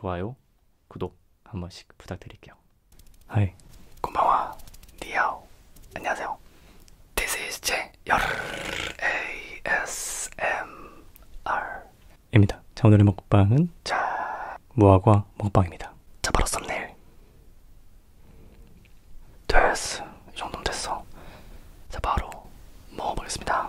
좋아요, 구독 한 번씩 부탁드릴게요. 하이, 곤방와 니아오, 안녕하세요. This is ASMR입니다. 자, 오늘의 먹방은 자 무화과 먹방입니다. 자, 바로 썸네일. 됐어, 이 정도면 됐어. 자, 바로 먹어보겠습니다.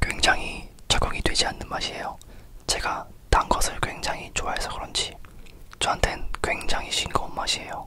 굉장히 적응이 되지 않는 맛이에요. 제가 단 것을 굉장히 좋아해서 그런지 저한텐 굉장히 싱거운 맛이에요.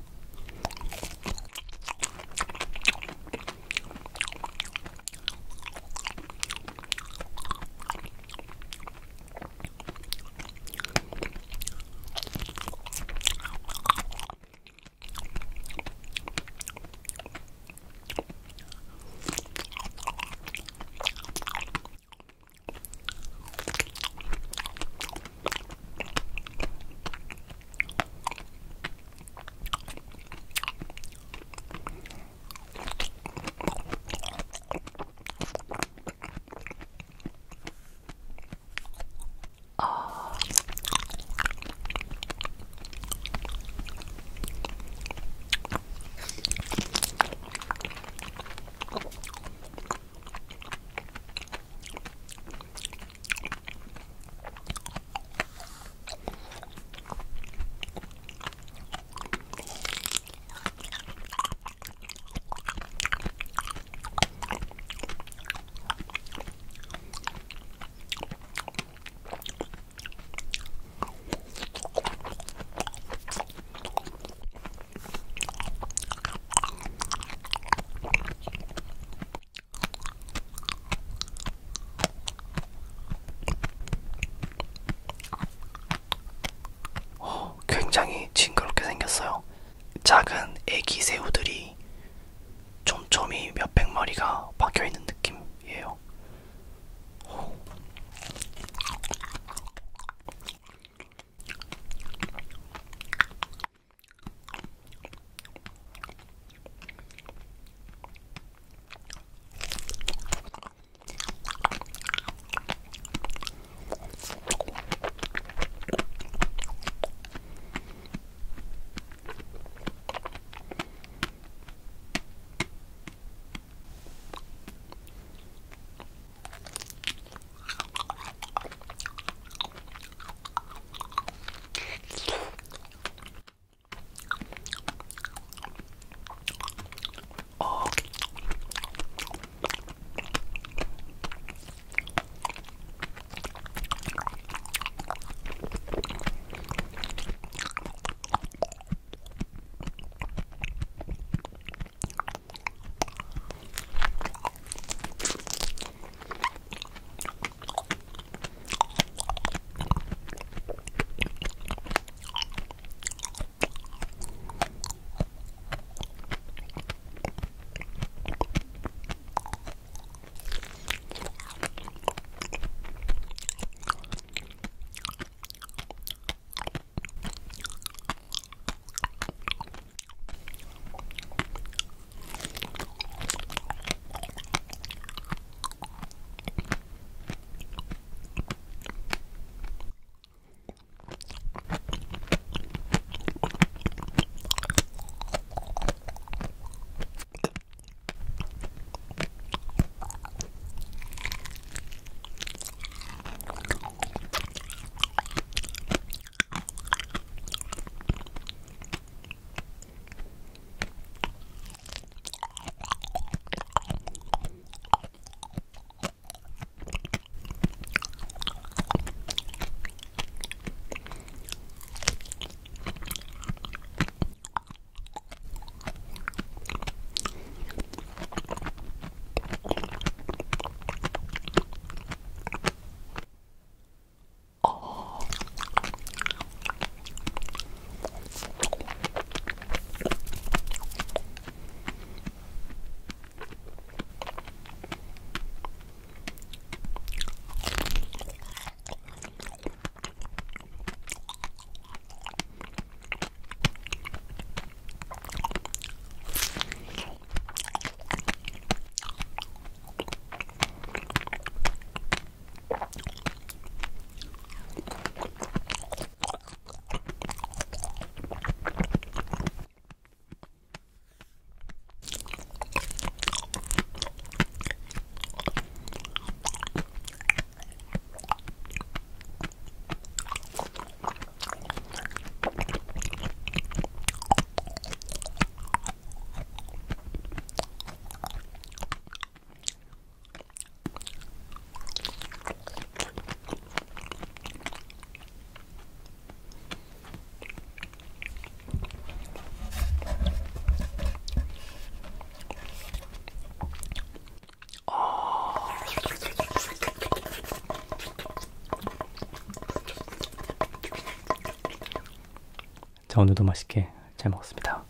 오늘도 맛있게 잘 먹었습니다.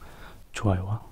좋아요와